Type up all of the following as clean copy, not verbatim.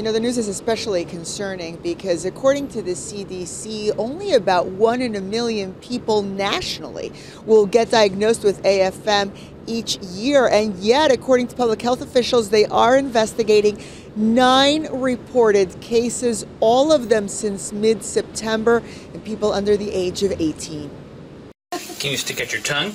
You know, the news is especially concerning because according to the CDC, only about 1 in a million people nationally will get diagnosed with AFM each year. And yet, according to public health officials, they are investigating 9 reported cases, all of them since mid-September, in people under the age of 18. Can you stick out your tongue?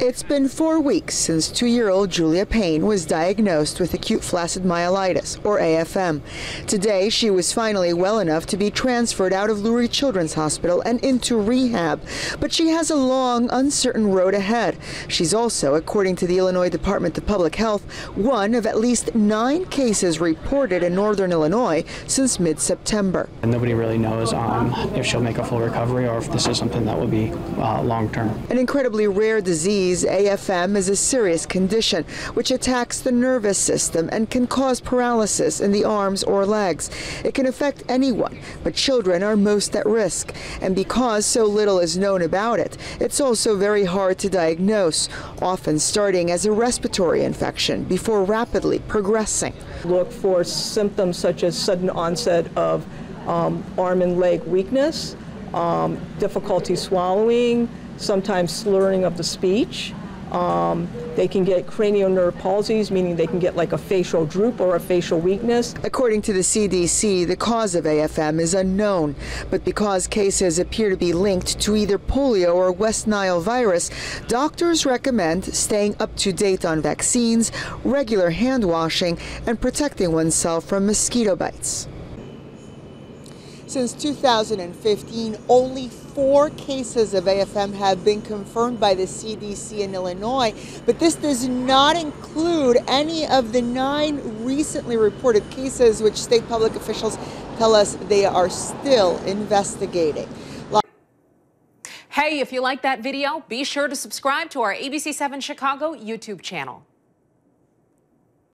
It's been 4 weeks since 2-year-old Julia Payne was diagnosed with acute flaccid myelitis, or AFM. Today, she was finally well enough to be transferred out of Lurie Children's Hospital and into rehab. But she has a long, uncertain road ahead. She's also, according to the Illinois Department of Public Health, one of at least 9 cases reported in northern Illinois since mid-September. Nobody really knows if she'll make a full recovery or if this is something that will be long-term. An incredibly rare disease, AFM is a serious condition which attacks the nervous system and can cause paralysis in the arms or legs. It can affect anyone, but children are most at risk. And because so little is known about it, it's also very hard to diagnose, often starting as a respiratory infection before rapidly progressing. Look for symptoms such as sudden onset of arm and leg weakness, difficulty swallowing, sometimes slurring of the speech. They can get cranial nerve palsies, meaning they can get like a facial droop or a facial weakness. According to the CDC, the cause of AFM is unknown, but because cases appear to be linked to either polio or West Nile virus, doctors recommend staying up to date on vaccines, regular hand washing, and protecting oneself from mosquito bites. Since 2015, only 4 cases of AFM have been confirmed by the CDC in Illinois, but this does not include any of the 9 recently reported cases, which state public officials tell us they are still investigating. Hey, if you like that video, be sure to subscribe to our ABC7 Chicago YouTube channel.